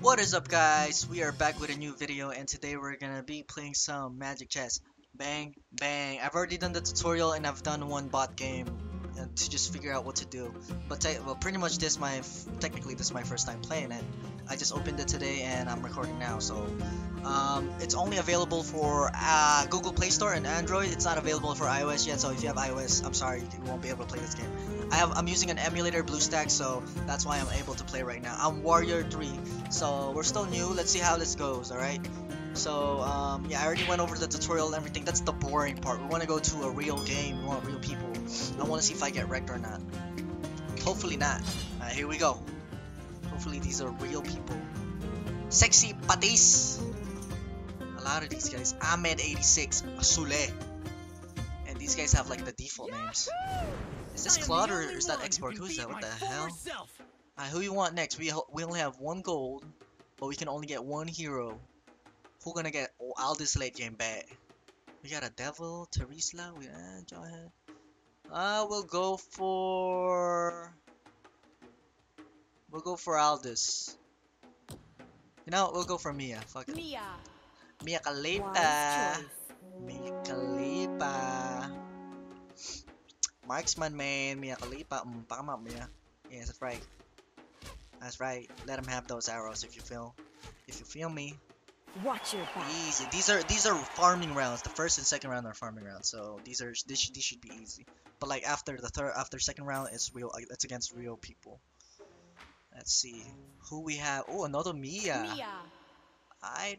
What is up, guys? We are back with a new video, and today we're gonna be playing some Magic Chess. Bang bang. I've already done the tutorial and I've done one bot game to just figure out what to do, but well, pretty much technically this is my first time playing it. I just opened it today and I'm recording now, so it's only available for Google Play Store and Android. It's not available for iOS yet, so if you have iOS, I'm sorry, you won't be able to play this game. I'm using an emulator, BlueStacks, so that's why I'm able to play right now. I'm Warrior 3, so we're still new. Let's see how this goes, alright? So, yeah, I already went over the tutorial and everything. That's the boring part. We want to go to a real game. We want real people. I want to see if I get wrecked or not. Hopefully not. Alright, here we go. Hopefully these are real people. Sexy Patis. A lot of these guys. Ahmed86, Asule. And these guys have, like, the default names. Is this Claude or is that Xborg? Who's that? What the hell? Alright, who you want next? We only have one gold, but we can only get one hero. Who gonna get Aldous late game back? We got a Devil, Terizla, Jawhead. We'll go for Aldous. You know, we'll go for Mia. Fuck it. Mia Khalifa. Mia Khalifa. Marksman main, Mia Khalifa, pakam up, Mia. Yeah, that's right. That's right. Let him have those arrows if you feel me. Watch your back. Easy. These are farming rounds. The first and second round are farming rounds, so these should be easy. But like after second round, it's real. It's against real people. Let's see who we have. Oh, another Mia. I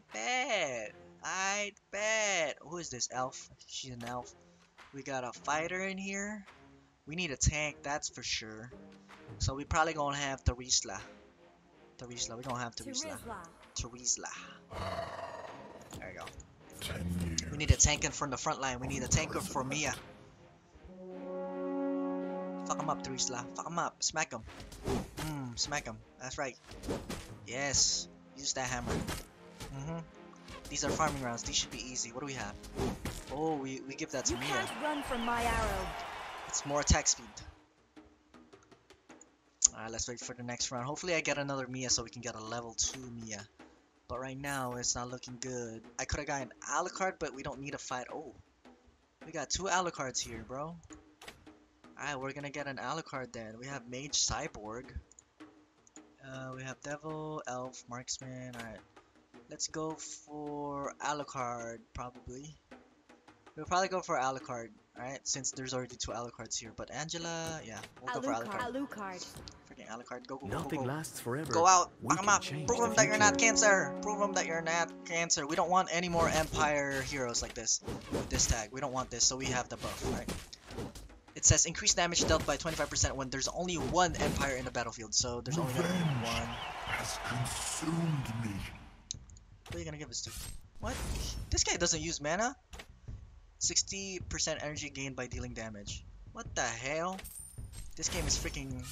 bet. Who is this? Elf. She's an elf. We got a fighter in here. We need a tank, that's for sure. So we probably gonna have Terizla. We gonna have Terizla. There we go. We need a tank in front of the front line. We need a tanker for Mia. Fuck him up, Terizla. Fuck him up. Smack him. Smack him. That's right. Yes. Use that hammer. These are farming rounds. These should be easy. What do we have? Oh, we give that to Mia. You can't run from my arrow. It's more attack speed. Alright, let's wait for the next round. Hopefully I get another Mia so we can get a level 2 Mia. But right now, it's not looking good. I could have gotten Alucard, but we don't need a fight. Oh, we got two Alucards here, bro. Alright, we're gonna get an Alucard then. We have Mage, Cyborg. We have Devil, Elf, Marksman. Alright. Let's go for Alucard, probably. We'll probably go for Alucard, alright? Since there's already two Alucards here. But Angela, yeah, we'll go for Alucard. Freaking Alucard, go. Nothing lasts forever. Go out, prove them that you're not cancer. Prove them that you're not cancer. We don't want any more Empire heroes like this. With this tag, we don't want this, so we have the buff, right? It says increased damage dealt by 25% when there's only one Empire in the battlefield. So there's only one. Has consumed me. What are you gonna give us to? What? This guy doesn't use mana? 60% energy gained by dealing damage. What the hell? This game is freaking...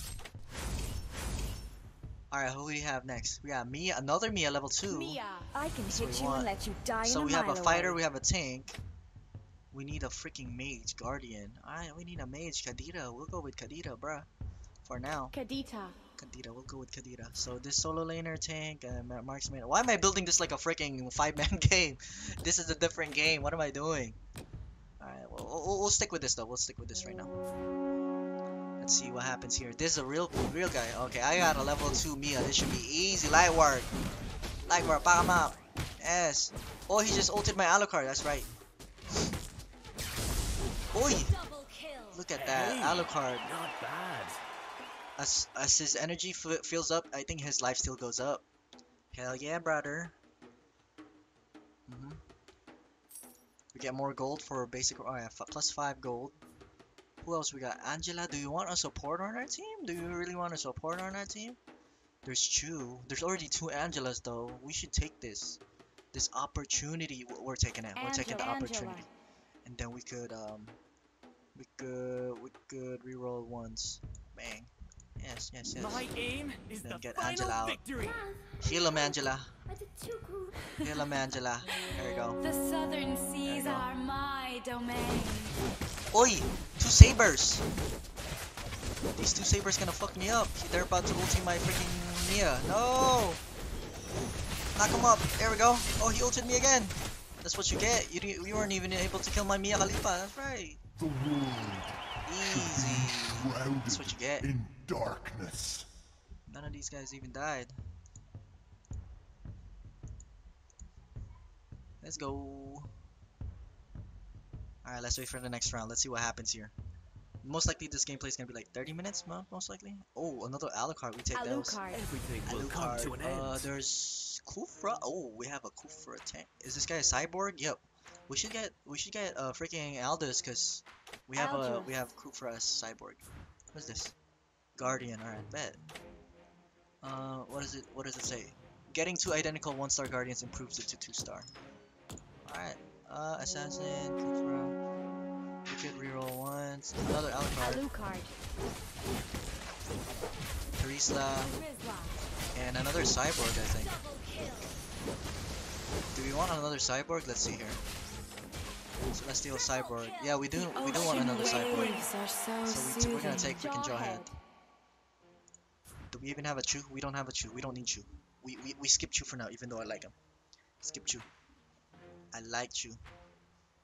Alright, who do we have next? We got Mia, another Mia, level 2. Mia, I can hit you and let you die in a mile away. So we have a fighter, we have a tank. We need a freaking mage, Guardian. Alright, we need a mage, Kadita. We'll go with Kadita, bruh. For now. Kadita, we'll go with Kadita. So this solo laner, tank, marksman. Why am I building this like a freaking 5-man game? This is a different game. What am I doing? Alright, we'll stick with this though. We'll stick with this right now. Let's see what happens here. This is a real guy. Okay, I got a level 2 Mia. This should be easy. Light work. Light work. Pop him out. Yes. Oh, he just ulted my Alucard. That's right. Oi. Look at that. Hey, Alucard. Not bad. As his energy fills up, I think his life still goes up. Hell yeah, brother. We get more gold for basic. Oh yeah, plus 5 gold. Who else we got? Angela, do you want a support on our team? Do you really want a support on our team? There's two. There's already two Angelas though. We should take this opportunity. We're taking it. We're taking the opportunity. And then we could reroll once. Bang. Yes. My aim is then get Angela out. Victory. Heal him, Angela. Heal him, Angela. There we go. The southern seas are my domain. Oi! Two sabers! These two sabers gonna fuck me up. They're about to ulti my freaking Mia. No! Knock him up. There we go. Oh, he ulted me again. That's what you get. You weren't even able to kill my Mia Khalifa. That's right. Easy. That's what you get. In darkness. None of these guys even died. Let's go. Alright, let's wait for the next round. Let's see what happens here. Most likely this gameplay is going to be like 30 minutes, most likely. Oh, another Alucard. We take those. Everything will come to an end. There's Khufra. Oh, we have a Khufra tank. Is this guy a cyborg? Yep. We should get freaking Aldous, cuz we have Khufra as cyborg. What's this? Guardian. All right, bet. What does it say? Getting two identical 1-star guardians improves it to 2-star. All right. Assassin, Khufra. We could reroll once. Another Alucard. Terizla. And another cyborg, I think. Do we want another cyborg? Let's see here. So let's deal with cyborg. Yeah, we do want another cyborg. So we're gonna take freaking Jawhead. Do we even have a Chew? We don't have a Chew. We don't need Chew. We skip Chew for now, even though I like him. Skip Chew. I like Chew.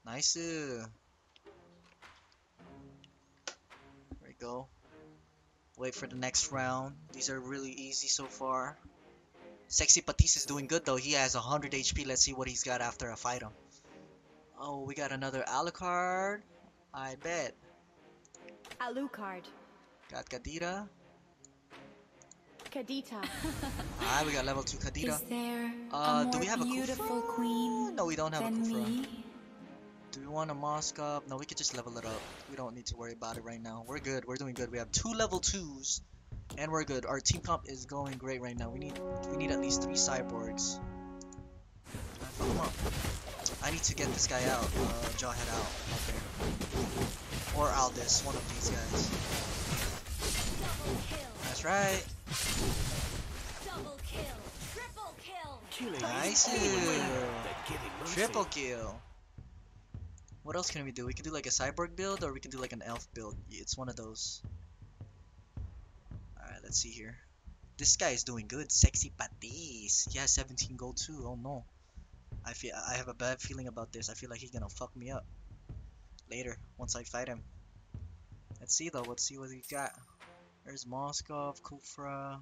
Nice. Go wait for the next round. These are really easy so far. Sexy Patisse is doing good though. He has 100 HP. Let's see what he's got after I fight him. Oh, we got another Alucard. I bet. Alucard. Got Kadita. Alright, we got level 2 Kadita. Do we have a Khufra? Queen? No, we don't have a Khufra. Do we want a mosque up? No, we could just level it up. We don't need to worry about it right now. We're good. We're doing good. We have 2 level 2s, and we're good. Our team comp is going great right now. We need at least 3 cyborgs. I need to get this guy out. Jawhead out. Okay. Or Aldous. One of these guys. That's right. Double kill. Triple kill. Nice. Triple kill. What else can we do? We can do like a cyborg build, or we can do like an elf build. It's one of those. Alright, let's see here. This guy is doing good. Sexy Patisse. He has 17 gold too. Oh no. I have a bad feeling about this. I feel like he's gonna fuck me up later once I fight him. Let's see though. Let's see what he got. There's Moskov, Khufra.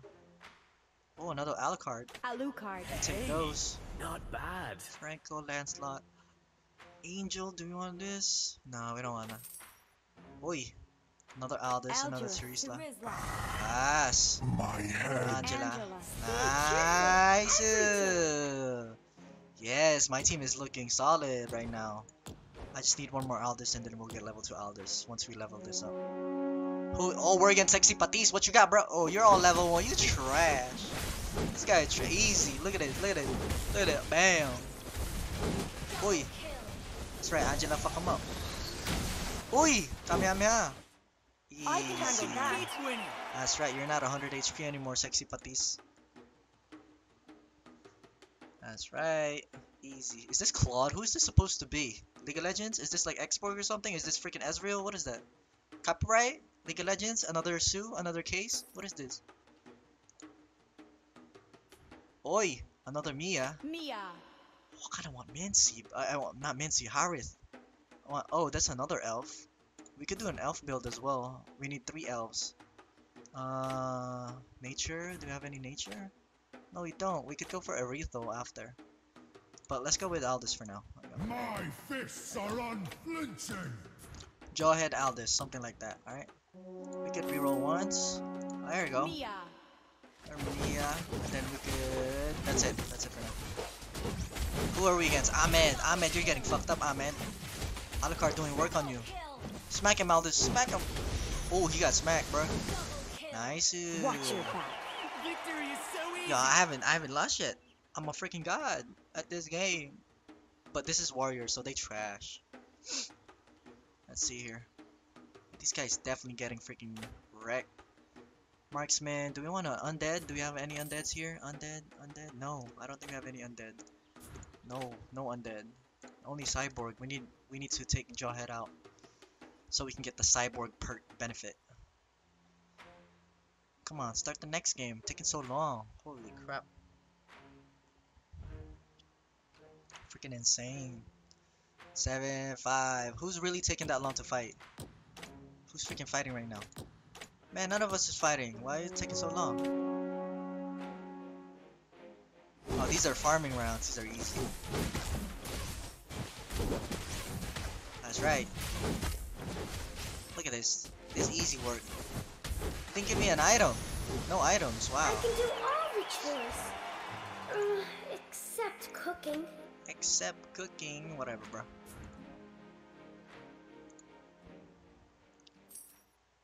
Oh, another Alucard. Take those. Not bad. Franco, Lancelot. Angel, do we want this? No, we don't want to. Oi, another Aldous, another Terizla. Nice. My head. Angela. Nice. Yes, my team is looking solid right now. I just need one more Aldous, and then we'll get level 2 Aldous once we level this up. Oh, we're against Sexy Patisse. What you got, bro? Oh, you're all level 1. You trash. This guy is easy. Look at it. Look at it. Look at it. Bam. Oi. That's right, Angela, fuck him up. Oi! Kamehameha! Easy. I can handle that. That's right, you're not 100 HP anymore, Sexy Patisse. That's right. Easy. Is this Claude? Who is this supposed to be? League of Legends? Is this like Xbox or something? Is this freaking Ezreal? What is that? Copyright? League of Legends? Another Sue? Another case? What is this? Oi! Another Mia. Mia. Oh god, I want Mincy. I want not Mincy, Harith. Oh, that's another elf. We could do an elf build as well. We need 3 elves. Nature? Do we have any nature? No, we don't. We could go for Aretho after. But let's go with Aldous for now. My fists are unflinching. Jawhead Aldous, something like that. Alright. We could reroll once. Oh, there we go. Mia. Or Mia. And then we could. That's it. That's it for now. Who are we against? Ahmed. Ahmed, you're getting fucked up, Ahmed. Alucard doing work on you. Smack him, Aldous. Smack him. Oh, he got smacked, bro. Nice. Watch your back. Victory is so easy. Yo, I haven't lost yet. I'm a freaking god at this game. But this is Warrior, so they trash. Let's see here. These guys definitely getting freaking wrecked. Marksman, do we want an undead? Do we have any undeads here? Undead? No, I don't think we have any undead. No undead. Only cyborg. We need to take Jawhead out so we can get the cyborg perk benefit. Come on, start the next game. Taking so long. Holy crap. freaking insane. 7-5. Who's really taking that long to fight? Who's freaking fighting right now? Man, none of us is fighting. Why is it taking so long? Oh, these are farming rounds. These are easy. That's right. Look at this. This is easy work. They give me an item. No items. Wow. I can do all rituals. Except cooking. Except cooking. Whatever, bro.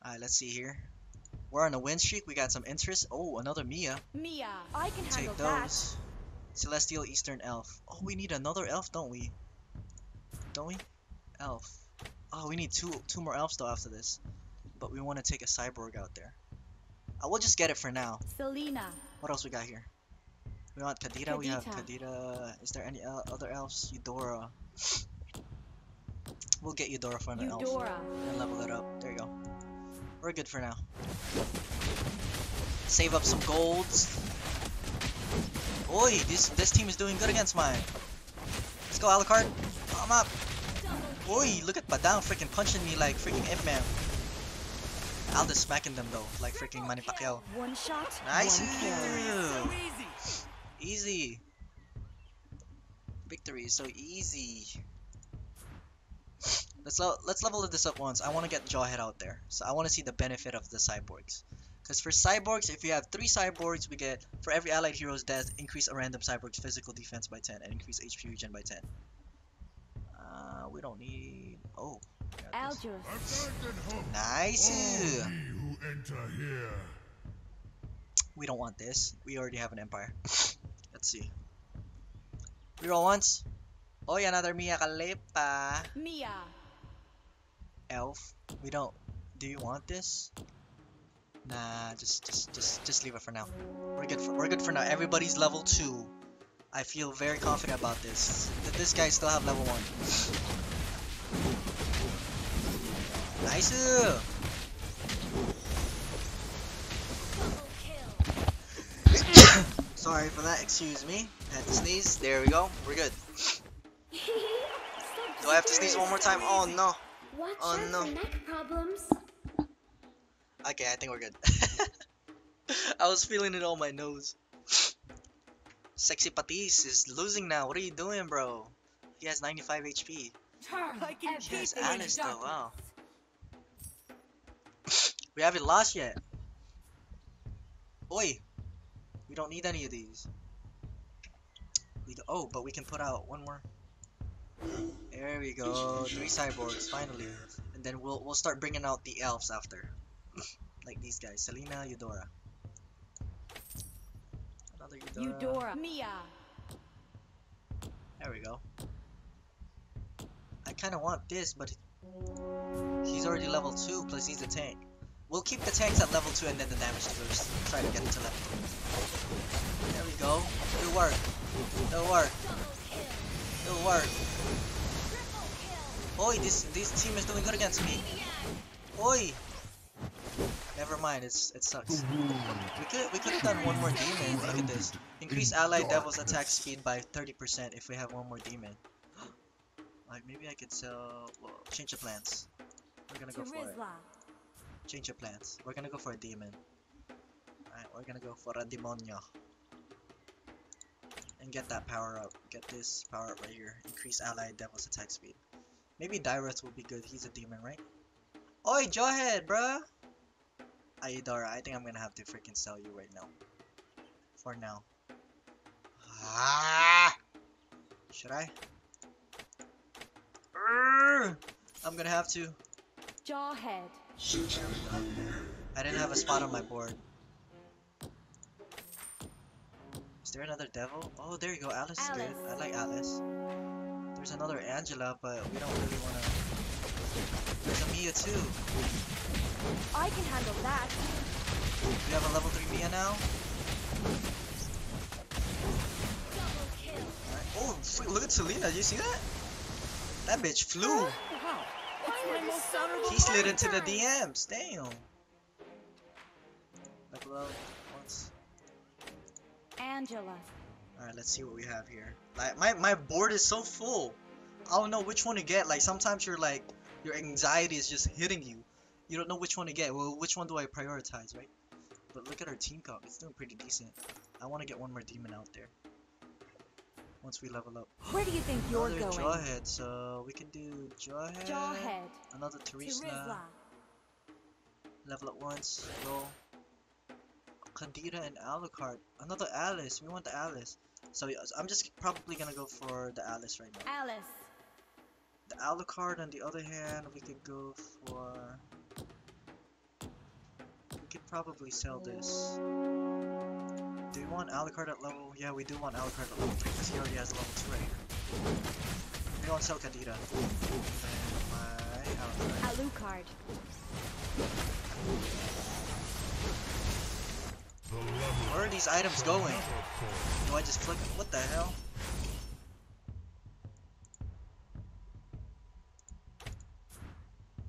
Alright, let's see here. We're on a win streak. We got some interest. Oh, another Mia. Mia, I can handle those. That. Celestial Eastern Elf. Oh, we need another elf, don't we? Don't we? Elf. Oh, we need two more elves though after this. But we want to take a cyborg out there. I will just get it for now. Selena. What else we got here? We want Kadita. We have Kadita. Is there any other elves? Eudora. We'll get Eudora for an elf. And level it up. There you go. We're good for now. Save up some golds. Oi, this team is doing good against mine. Let's go, Alucard. Oh, I'm up. Oi, look at Badang freaking punching me like freaking Ip Man. Aldous smacking them though, like freaking Manny Pacquiao. One shot. Nice. One so easy. Victory is so easy. Let's level this up once. I want to get Jawhead out there, so I want to see the benefit of the cyborgs. Because for cyborgs, if you have 3 cyborgs, we get for every allied hero's death, increase a random cyborg's physical defense by 10 and increase HP regen by 10. We don't need. Oh. Aldous. Nice. We don't want this. We already have an empire. Let's see. Reroll once. Oh, yeah, another Mia Khalifa. Mia. Elf. We don't. Do you want this? Nah. Just leave it for now. We're good for now. Everybody's level 2. I feel very confident about this. Did this guy still have level 1? Nice! Sorry for that, excuse me. Had to sneeze. There we go. We're good. Do I have to sneeze one more time? Oh no. Oh no. Okay, I think we're good. I was feeling it on my nose. Sexy Patis is losing now. What are you doing, bro? He has 95 HP. He has Alice though, wow. We haven't lost yet. Oi! We don't need any of these. Oh, but we can put out one more. There we go. 3 cyborgs finally, and then we'll start bringing out the elves after, like these guys: Selena, Eudora. Another Eudora. Mia. There we go. I kind of want this, but he's already level 2. Plus, he's a tank. We'll keep the tanks at level 2 and then the damage dealers. Try to get them to level 3. There we go. Good work. Good work. Good work. Oi, this team is doing good against me. Oi. Never mind. It sucks. We could have done one more demon. Look at this. Increase allied devil's attack speed by 30% if we have one more demon. Like maybe I could sell. Well, change the plans. We're gonna go for it. Change your plans. We're gonna go for a demon. Alright, we're gonna go for a demonio. And get that power up. Get this power up right here. Increase allied devil's attack speed. Maybe Dyrus will be good. He's a demon, right? Oi, Jawhead, bruh! Eudora, I think I'm gonna have to freaking sell you right now. For now. Ah! Should I? I'm gonna have to. Jawhead. There we go. I didn't have a spot on my board. Is there another devil? Oh, there you go. Alice is good. I like Alice. There's another Angela, but we don't really want to. There's a Mia too. I can handle that. We have a level 3 Mia now. Right. Oh, look at Selena. Did you see that? That bitch flew. He slid into the DMs. Damn. Level up once. Angela. All right, let's see what we have here. Like my board is so full. I don't know which one to get. Like sometimes you're like your anxiety is just hitting you. You don't know which one to get. Well, which one do I prioritize, right? But look at our team cup. It's doing pretty decent. I want to get one more demon out there. Once we level up. Where do you think you're going? Another Jawhead, so we can do Jawhead. Another Terizla. Level up once. Roll. Kadita and Alucard. Another Alice. We want the Alice. So I'm just probably gonna go for the Alice right now. Alice. The Alucard, on the other hand, we could go for. We could probably sell this. Do we want Alucard at level? Yeah, we do want Alucard at level 3 because he already has a level 2 right here. We don't sell Kadita. Alucard. Where are these items going? Do I just click them? What the hell?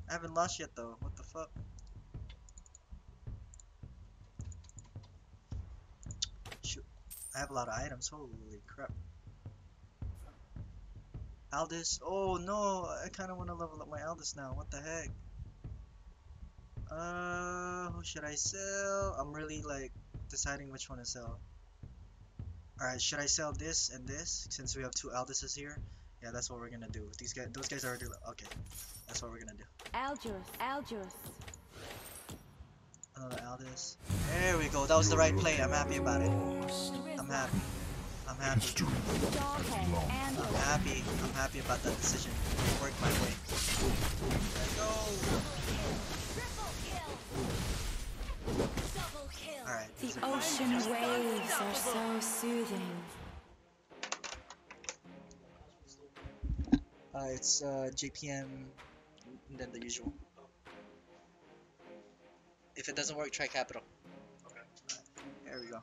I haven't lost yet though. What the fuck? I have a lot of items, holy crap. Aldous, oh no, I kinda wanna level up my Aldous now, what the heck. Who should I sell? I'm really like, deciding which one to sell. Alright, should I sell this and this, since we have two Alduses here? Yeah, that's what we're gonna do. These guys, those guys are already, okay. That's what we're gonna do. Aldous. Aldous. There we go, that was the right play, I'm happy about it. I'm happy about that decision. It worked my way. Let's go! Alright. The ocean waves are so soothing. It's JPM and then the usual. If it doesn't work, try capital. Okay. There we go.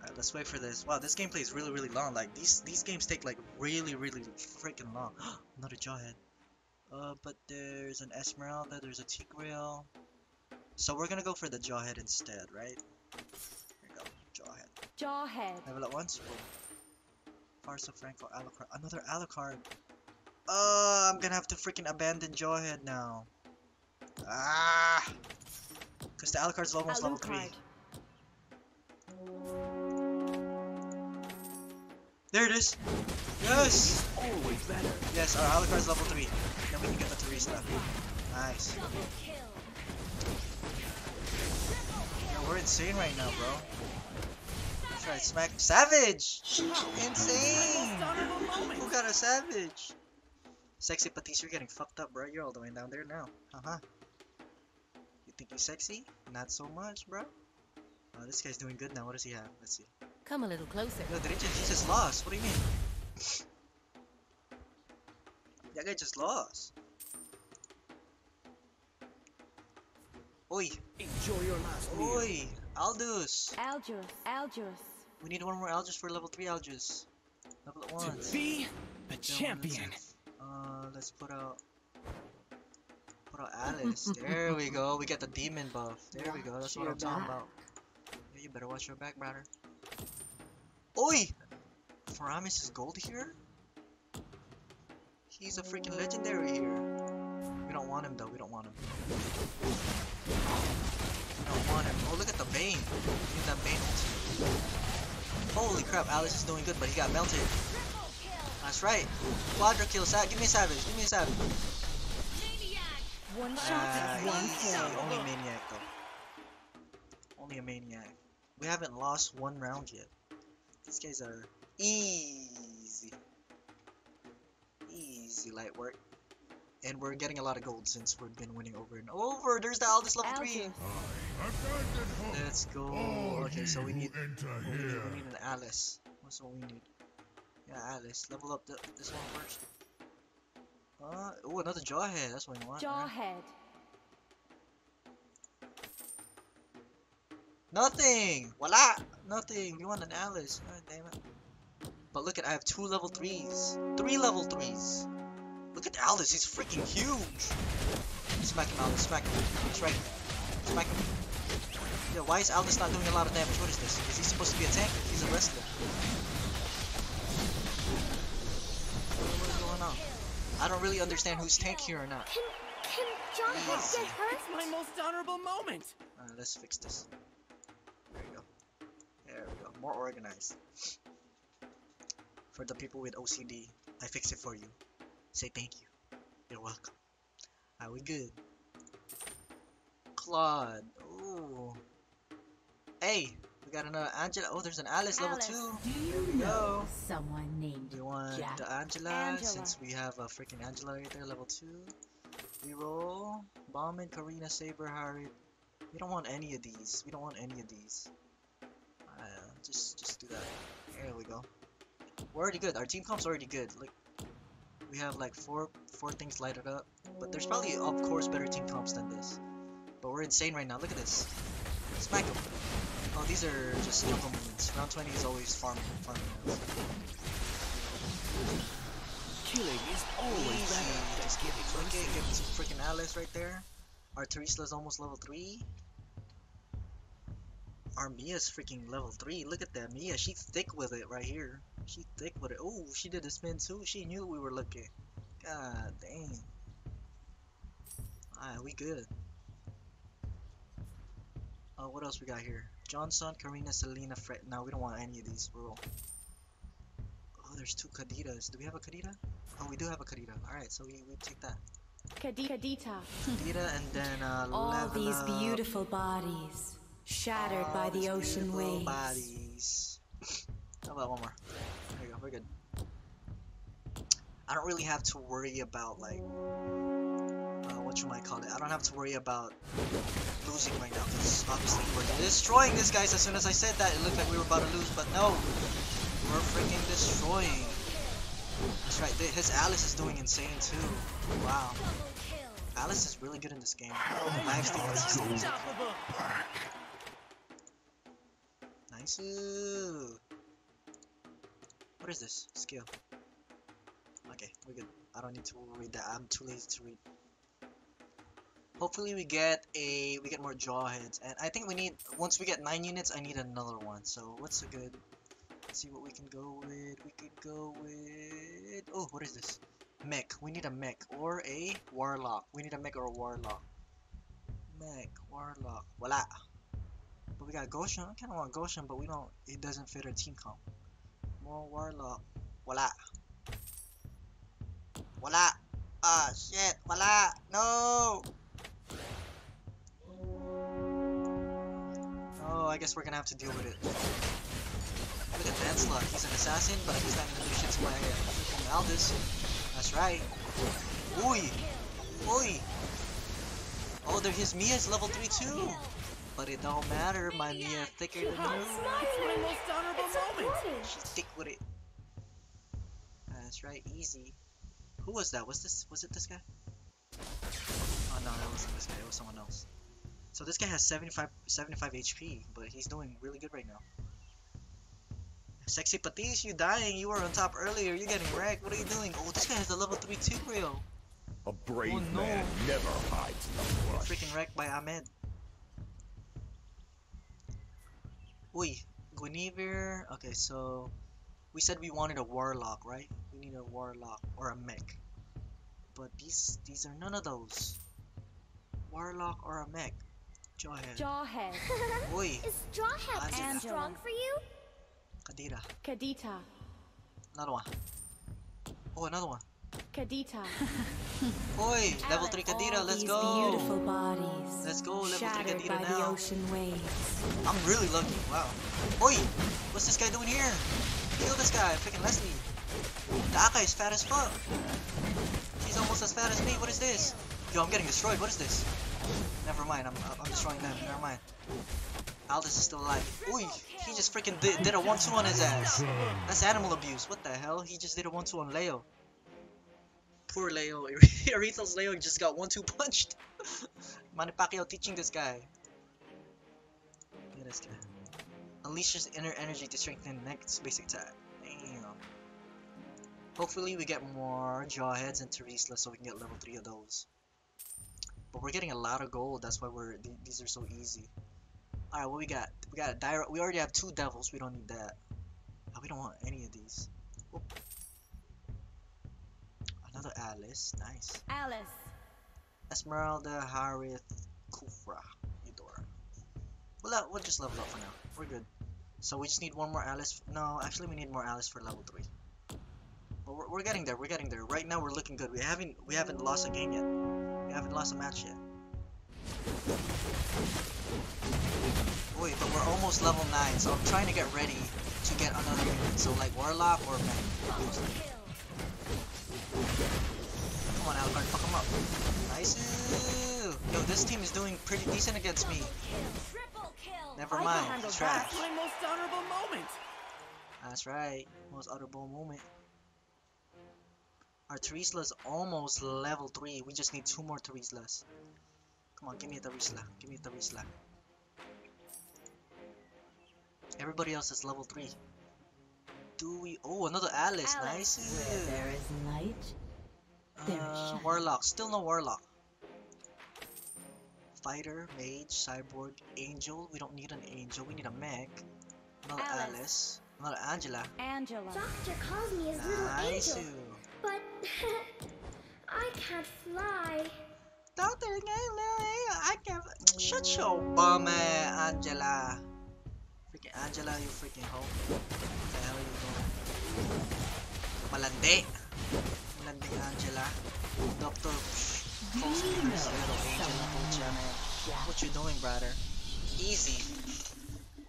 Alright, let's wait for this. Wow, this gameplay is really long. Like these games take like really freaking long. Another Jawhead. But there's an Esmeralda, there's a Tigreal. So we're gonna go for the Jawhead instead, right? Here we go, Jawhead. Level up once. Farsa, Franco, Alucard. Another Alucard. I'm gonna have to freaking abandon Jawhead now. Ah, because the Alucard's almost level 3. There it is. Yes. Always better. Yes, our Alucard's level 3. Then we can get the Terizla. Nice. Yo, we're insane right now, bro. That's right, smack savage. Insane. Who got a savage? Sexy Patisse, you're getting fucked up, bro. You're all the way down there now. You think you're sexy? Not so much, bro. Oh, this guy's doing good now. What does he have? Let's see. Come a little closer. Yo, he just lost. What do you mean? That guy just lost. Oi. Enjoy your last meal. Oi. Aldous. We need one more Aldous for level 3 Aldous. Level up once. To be a champion. Let's put out Alice. There we go. We get the demon buff. There we go. That's what I'm talking about. Yeah, you better watch your back, brother. Oi! Faramis is gold here? He's a freaking legendary here. We don't want him though. We don't want him. Oh, look at the Bane. Look at that Bane ult. Holy crap, Alice is doing good, but he got melted. That's right. Quadra kill. Give me a savage. One shot is one kill. Only a maniac though. We haven't lost one round yet. These guys are easy. Easy light work. And we're getting a lot of gold since we've been winning over and over. There's the Aldous level 3. Let's go. Okay, so we need an Alice. That's what we need. Yeah, let's level up this one first. Oh, another Jawhead. That's what we want. Jawhead. Nothing. Voila. Nothing. We want an Alice. God damn it. But look at, I have two level 3s. 3 level 3s. Look at Aldous. He's freaking huge. Smack him, Aldous. Smack him. That's right. Smack him. Yo, why is Aldous not doing a lot of damage? What is this? Is he supposed to be a tank? He's a wrestler. What is going on? I don't really understand who's tank here or not. Can Jawhead get hurt? It's my most honorable moment! Alright, let's fix this. There you go. There we go. More organized. For the people with OCD, I fix it for you. Say thank you. You're welcome. Are we good? Claude. Ooh. Hey, we got another Angela. Oh, there's an Alice. level 2. Here we go. Someone named you want Jack. The Angela, since we have a freaking Angela right there, level 2. Reroll. Bombing, Karina, Saber, Harith. We don't want any of these. We don't want any of these. Just do that. There we go. We're already good. Our team comp's already good. Like, we have like four things lighted up. But there's probably, of course, better team comps than this. But we're insane right now. Look at this. Smack them. Oh, these are just jump movements. Round 20 is always farming. Killing is always better. Just give it. Okay, give it some freaking allies right there. Our Terizla's almost level 3. Our Mia's freaking level 3. Look at that Mia. She's thick with it right here. She thick with it. Oh, she did a spin too. She knew we were looking. God dang. Alright, we good. Oh, what else we got here? Johnson, Karina, Selena, Fred. No, we don't want any of these. Roll. Oh, there's 2 Kaditas. Do we have a Kadita? Oh, we do have a Kadita. Alright, so we take that. Kadita. Kadita, and then all these beautiful bodies. Shattered by the ocean waves. Bodies. How about one more? There you go, we're good. I don't really have to worry about, like, whatchamacallit. I don't have to worry about losing right now, because obviously we're destroying this, guys. As soon as I said that, it looked like we were about to lose, but no. We're freaking destroying. That's right, his Alice is doing insane too. Wow. Alice is really good in this game. Oh, my Alice is nice. Ooh. What is this? Skill. Okay, we're good. I don't need to read that. I'm too lazy to read. Hopefully we get more Jawheads, and I think we need, once we get 9 units, I need another one. So what's a good? Let's see what we can go with. We could go with. Oh, what is this? Mech. We need a Mech or a Warlock. We need a Mech or a Warlock. Mech, Warlock. Voila. But we got Goshen. I kind of want Goshen, but we don't. It doesn't fit our team comp. More Warlock. Voila. Voila. Ah, shit. Voila. No. Oh, I guess we're gonna have to deal with it. Look at that slug. He's an assassin, but he's not gonna do shit to my Aldous. That's right. Oi! Oi! Oh, there his Mia's level 3 too! But it don't matter, my Mia thicker than you. She's thick with it. That's right, easy. Who was that? Was it this guy? Oh no, that wasn't this guy, it was someone else. So this guy has 75 HP, but he's doing really good right now. Sexy Patis, you dying, you were on top earlier, you're getting wrecked, what are you doing? Oh, this guy has a level 3 too, real. A brave man never hides in the brush. Freaking wrecked by Ahmed. Oi, Guinevere. Okay, so we said we wanted a Warlock, right? We need a Warlock or a Mech. But these are none of those. Warlock or a Mech. Jawhead. Jawhead. Oi. Is Jawhead strong for you? Kadita. Another one. Oh, another one. Kadita. Oi, level 3 Kadita, let's go. Beautiful bodies. Let's go, level 3 Kadita now. Ocean waves. I'm really lucky. Wow. Oi, what's this guy doing here? Kill this guy, freaking Leslie. That guy is fat as fuck. He's almost as fat as me. What is this? Yo, I'm getting destroyed. What is this? Never mind. I'm destroying them. Never mind. Aldous is still alive. Oi! He just freaking did a 1-2 on his ass. That's animal abuse. What the hell? He just did a 1-2 on Leo. Poor Leo. Arethel's Leo just got 1-2 punched. Manny Pacquiao teaching this guy. Look at this guy. Unleashes inner energy to strengthen next basic attack. Damn. Hopefully we get more Jawheads and Terizla so we can get level 3 of those. But we're getting a lot of gold. That's why these are so easy. Alright, what we got? We got a Dire. We already have 2 devils. We don't need that. Oh, we don't want any of these. Oop. Another Alice. Nice. Alice. Esmeralda, Harith, Khufra, Eudora. Well, we'll just level up for now. We're good. So we just need one more Alice. No, actually we need more Alice for level 3. But we're getting there. We're getting there. Right now we're looking good. We haven't lost a game yet. We haven't lost a match yet. Wait, but we're almost level 9, so I'm trying to get ready to get another unit. So like Warlock or Mech. Come on, Alucard, fuck him up. Nice. Yo, this team is doing pretty decent against me. Never mind, trash. My most honorable moment. That's right, most honorable moment. Our Terizla's almost level 3. We just need 2 more Terizlas. Come on, give me a Terizla. Give me a Terizla. Everybody else is level 3. Do we? Oh, another Alice. Nice. There is light. Warlock. Still no Warlock. Fighter, Mage, Cyborg, Angel. We don't need an Angel. We need a Mech. Another Alice. Another Angela. Doctor calls me his little angel. But I can't fly. Doctor, I can't. Shut your bum, Angela. Freaking Angela, you freaking hoe. What the hell are you doing? Malande. Malande Angela. Doctor. Close fingers, little Angela. What you doing, brother? Easy.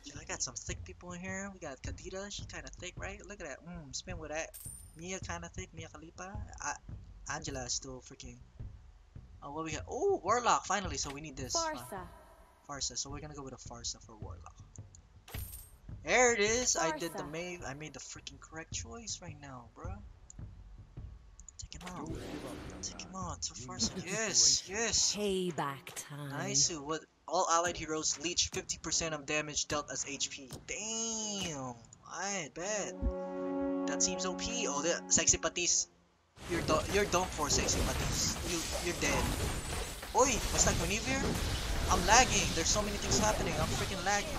Dude, I got some thick people in here. We got Kadita. She kind of thick, right? Look at that. Spin with that. Mia kind of thick. Mia Khalifa. Angela is still freaking. Oh, what we got? Oh, Warlock finally. So we need this. Farsa. Farsa. So we're gonna go with a Farsa for Warlock. There it is. Farsa. I did the mave. I made the freaking correct choice right now, bro. Take him out. Take him out. To Farsa. Yes. Yes. Payback time. Nice. What? All allied heroes leech 50% of damage dealt as HP. Damn. I bet. That seems OP. Oh, the sexy patis. You're done for sexy patis. You're dead. Oi, what's that maneuver? I'm lagging. There's so many things happening. I'm freaking lagging.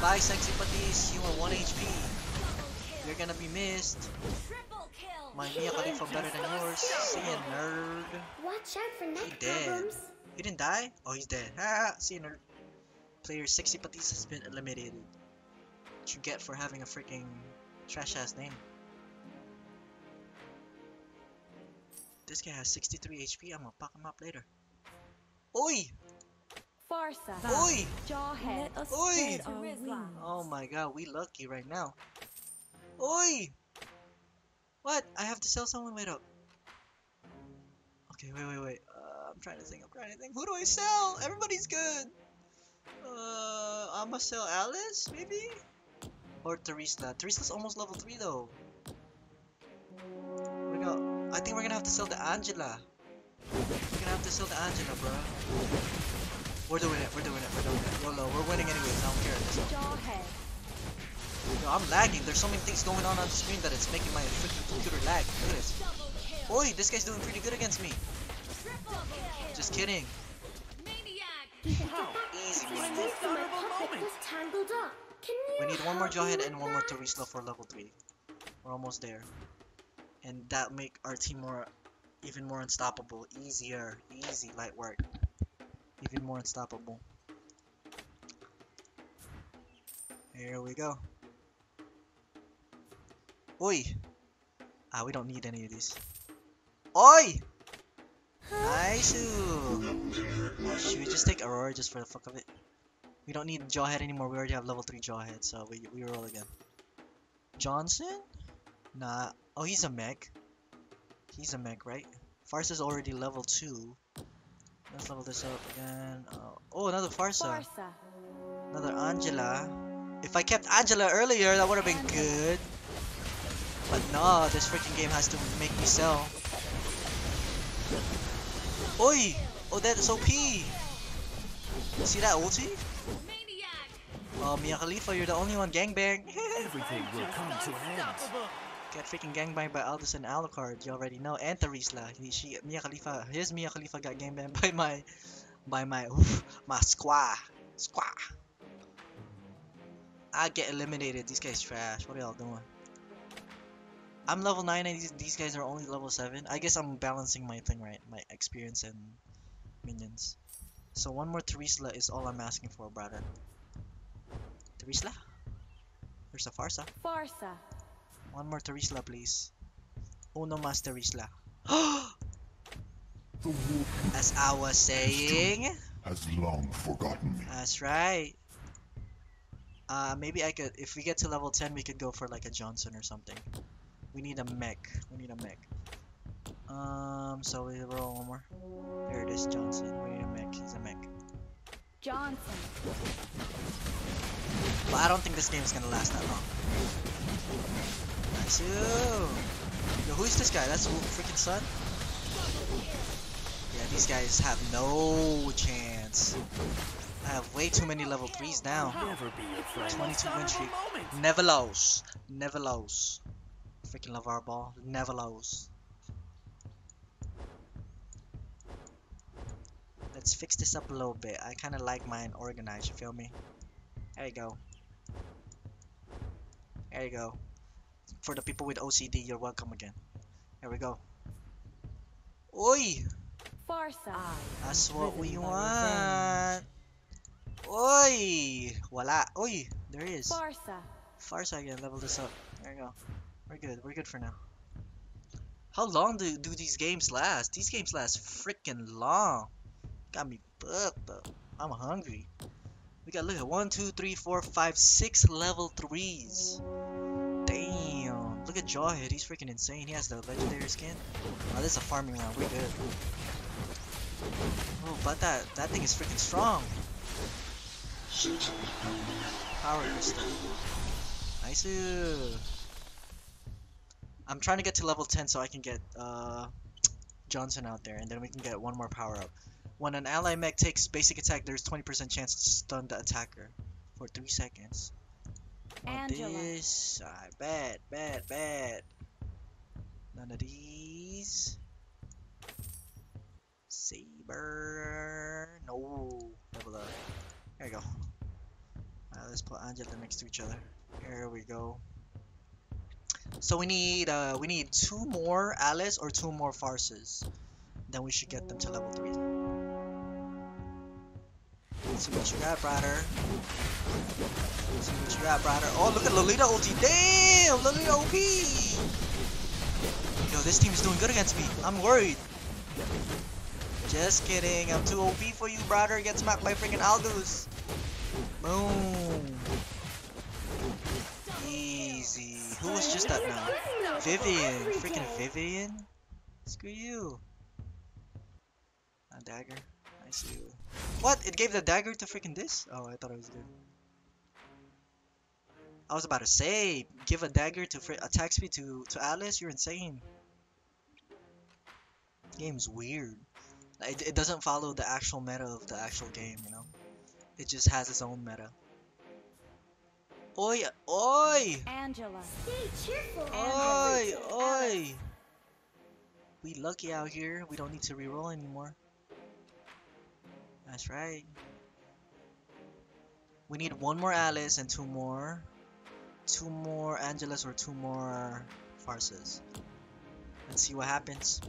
Bye, sexy patis. You are 1 HP. You're gonna be missed. My Mia Khalifa better than yours. See ya, nerd. Watch out for neck problems. He didn't die? Oh, he's dead. Ha! See ya, nerd. Player sexy patis has been eliminated. What you get for having a freaking trash ass name. This guy has 63 HP. I'm gonna pop him up later. Oi! Farsa. Oi! Jawhead. Oi! Oh my god, we lucky right now. Oi! What? I have to sell someone? Wait up. Okay, wait. I'm trying to think. Who do I sell? Everybody's good. I'ma sell Alice, maybe? Or Terizla. Terizla's almost level 3 though. We got. I think we're gonna have to sell the Angela. We're gonna have to sell the Angela, bro. We're doing it. YOLO, we're winning anyways. I don't care. Yo, I'm lagging. There's so many things going on the screen that it's making my freaking computer lag. Look at this. Oi, this guy's doing pretty good against me. Just kidding. Easy, man. We need one more Jawhead and one more Terizla for level 3. We're almost there. And that make our team even more unstoppable. Easier. Easy light work. Even more unstoppable. Here we go. Oi! Ah, we don't need any of these. Oi! Nice! Should we just take Aurora just for the fuck of it? We don't need Jawhead anymore. We already have level 3 Jawhead, so we roll again. Johnson? Nah. Oh, he's a mech. He's a mech, right? Farsa's already level 2. Let's level this up again. Oh, another Farsa. Another Angela. If I kept Angela earlier, that would have been good. But no, this freaking game has to make me sell. Oi! Oh, that's OP! See that ulti? Oh, Mia Khalifa, you're the only one gangbang. Everything will come to an end. Get freaking gangbanged by Aldous and Alucard, you already know. And Terizla. Mia Khalifa got gangbanged by my squad. Squaw. I get eliminated. These guys trash. What are y'all doing? I'm level 9 and these guys are only level 7. I guess I'm balancing my thing right. My experience and minions. So one more Terizla is all I'm asking for, brother. Terizla? There's a Farsa. Farsa. One more Terizla, please. Uno mas Terizla. As I was saying. Has long forgotten me. That's right. Maybe I could, if we get to level 10, we could go for like a Johnson or something. We need a mech. So we roll one more. Here it is, Johnson. We need a mech. He's a mech. Johnson. But I don't think this game is gonna last that long. Nice. Yo, who is this guy? That's freaking Sun. Yeah, these guys have no chance. I have way too many level 3s now. 22 win streak. Never lows. Never lows. Freaking love our ball. Never lows. Let's fix this up a little bit. I kind of like mine organized, you feel me? There you go. There you go. For the people with OCD, you're welcome again. There we go. Oi! Farsa. That's what we want. Oi! Voila! Oi! There he is. Farsa. Farsa again. Level this up. There you go. We're good. We're good for now. How long do these games last? These games last freaking long. Got me booked though. I'm hungry. We got, look at 1, 2, 3, 4, 5, 6 level 3s. Damn. Look at Jawhead. He's freaking insane. He has the legendary skin. Oh, this is a farming round. We're good. Oh, but that thing is freaking strong. Power crystal. Nice. I'm trying to get to level 10 so I can get Johnson out there, and then we can get one more power up. When an ally mech takes basic attack, there's 20% chance to stun the attacker for 3 seconds. Not this. Bad. None of these. Saber. No. Level up. There you go. Let's put Angel next to each other. Here we go. So we need 2 more allies or 2 more Farsas. Then we should get them to level 3. Let's see what you got, brother. Let's see what you got, brother. Oh, look at Lolita OT. Damn, Lolita OP. Yo, this team is doing good against me. I'm worried. Just kidding. I'm too OP for you, brother. Get smacked by freaking Aldous. Boom. Easy. Who was just that now? Vivian. Freaking Vivian. Screw you. A dagger. I see you. What? It gave the dagger to freaking this? Oh, I thought it was good. I was about to say, give a dagger to attack speed to Alice? You're insane. Game's weird. It doesn't follow the actual meta of the actual game, you know? It just has its own meta. Oi! Oi! Angela. Stay cheerful. Oi! Oi! We lucky out here. We don't need to reroll anymore. That's right. We need 1 more Alice and 2 more Angelas or 2 more Farsas. Let's see what happens.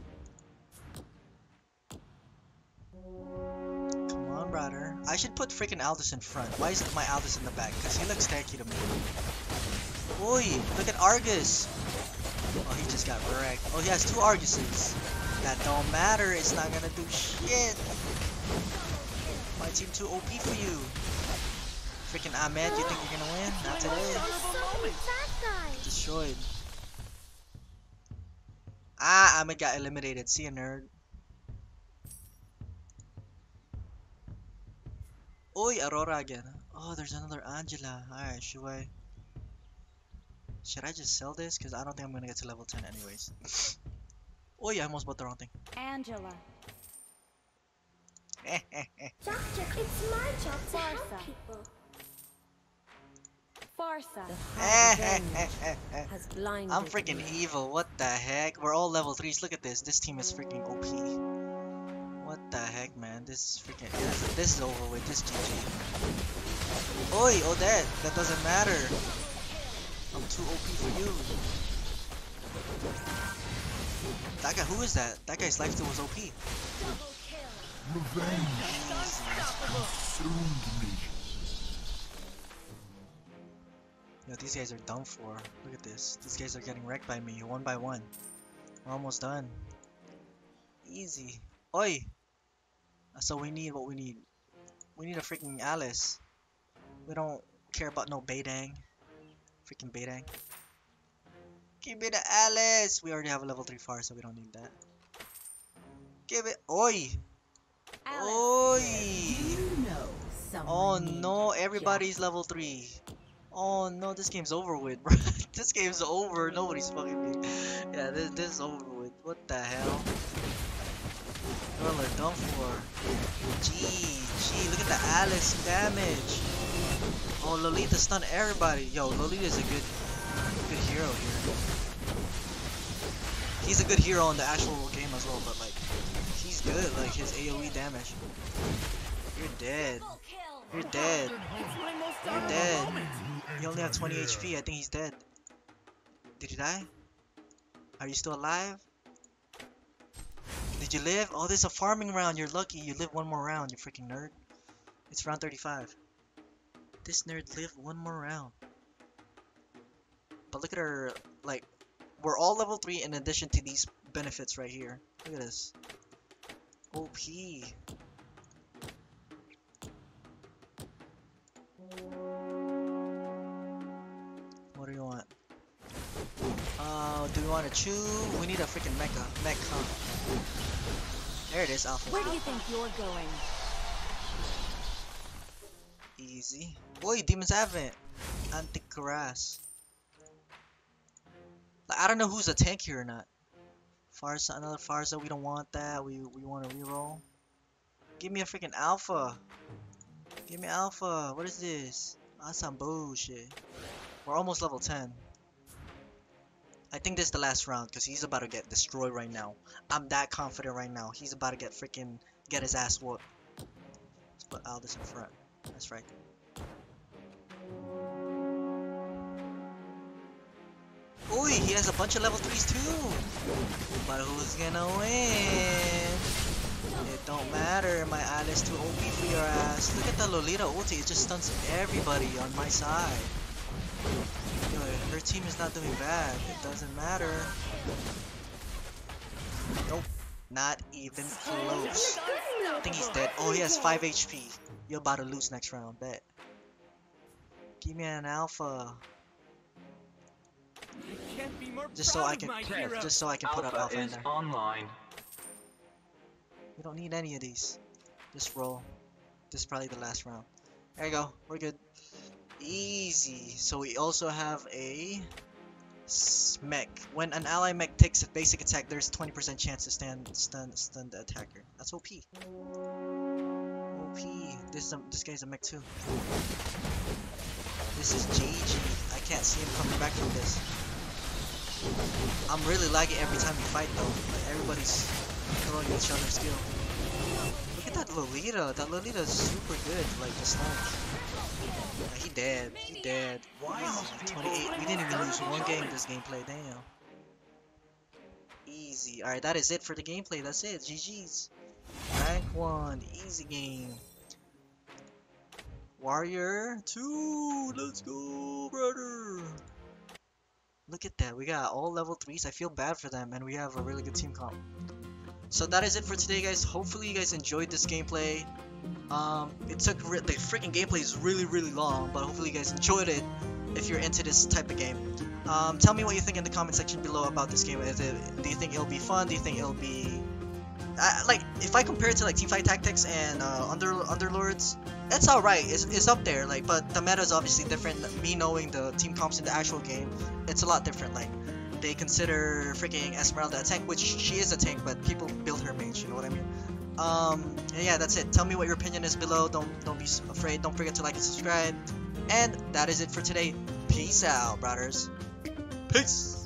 Come on, brother. I should put freaking Aldous in front. Why is my Aldous in the back? Because he looks tanky to me. Oi, look at Argus. Oh, he just got wrecked. Oh, he has 2 Arguses. That don't matter. It's not gonna do shit. My team too OP for you. Freaking Ahmed, you think you're gonna win? Not today. Destroyed. Ah, Ahmed got eliminated. See ya, nerd. Oi, Aurora again. Oh, there's another Angela. Alright, should I just sell this? Because I don't think I'm gonna get to level 10 anyways. Oh yeah, I almost bought the wrong thing. Angela. Doctor, it's my job to help people. Farsa. I'm freaking evil. What the heck? We're all level 3s. Look at this. This team is freaking OP. What the heck, man? This is freaking... This is over with. This is GG. Oi, Odette! That doesn't matter. I'm too OP for you. That guy... Who is that? That guy's life steal was OP. Revenge. Yo, these guys are done for. Look at this. These guys are getting wrecked by me, one by one. We're almost done. Easy. Oi! So we need what we need. We need a freaking Alice. We don't care about no Badang. Freaking Badang. Give me the Alice! We already have a level 3 Farsa, so we don't need that. Give it. Oi! Alice, oi! You know, oh no, everybody's level 3. Oh no, this game's over with, bro. This game's over. Nobody's fucking me. Yeah, this is over with. What the hell? Y'all are done for. Gee, look at the Alice damage. Oh, Lolita stunned everybody. Yo, Lolita's a good hero here. He's a good hero in the actual game as well, but like, he's good. Like his AOE damage. You're dead. You're dead. You're dead. He only had 20 HP. I think he's dead. Did you die? Are you still alive? Did you live? Oh, this is a farming round. You're lucky. You live one more round, you freaking nerd. It's round 35. This nerd lived one more round. But look at her. Like, we're all level 3 in addition to these benefits right here. Look at this. OP. What do you want? Do we want to choose? We need a freaking mech, huh? There it is, Alpha. Where do you think you're going? Easy. Boy, Demons Advent. Anti-grass. Like, I don't know who's a tank here or not. Farsa, another Farsa. We don't want that. We want to reroll. Give me a freaking Alpha. Give me Alpha. What is this? That's some bullshit. We're almost level 10. I think this is the last round because he's about to get destroyed right now. I'm that confident right now. He's about to get freaking get his ass whooped. Let's put Aldous in front. That's right. Oi, he has a bunch of level 3s too. But who's gonna win? It don't matter, my Alice too OP for your ass. Look at the Lolita ulti, it just stuns everybody on my side. Yo, her team is not doing bad, it doesn't matter. Nope, not even close. I think he's dead. Oh, he has 5 HP. You're about to lose next round, bet. Give me an Alpha. Just so I can put up Alpha in there. Online. We don't need any of these. Just roll. This is probably the last round. There you go. We're good. Easy. So we also have a mech. When an ally mech takes a basic attack, there's 20% chance to stun the attacker. That's OP. OP. This guy's a mech too. This is GG. I can't see him coming back from this. I'm really lagging every time we fight though. Like everybody's throwing each other's skill. Look at that Lolita. That Lolita is super good. Like the snipe. Yeah, he dead. He dead. Wow. 28. We didn't even lose one game this gameplay. Damn. Easy. All right, that is it for the gameplay. That's it. GGs. Rank 1. Easy game. Warrior 2. Let's go, brother. Look at that. We got all level 3s. I feel bad for them, and we have a really good team comp. So that is it for today, guys. Hopefully you guys enjoyed this gameplay. It took the freaking gameplay is really long, but hopefully you guys enjoyed it if you're into this type of game. Tell me what you think in the comment section below about this game. Do you think it'll be fun? Do you think it'll be like if I compare it to like Teamfight Tactics and Underlords, that's alright. It's up there, like, but the meta is obviously different. Me knowing the team comps in the actual game, it's a lot different. Like, they consider freaking Esmeralda a tank, which she is a tank, but people build her mage, you know what I mean? Yeah, that's it. Tell me what your opinion is below. Don't be afraid. Don't forget to like and subscribe. And that is it for today. Peace out, brothers. Peace.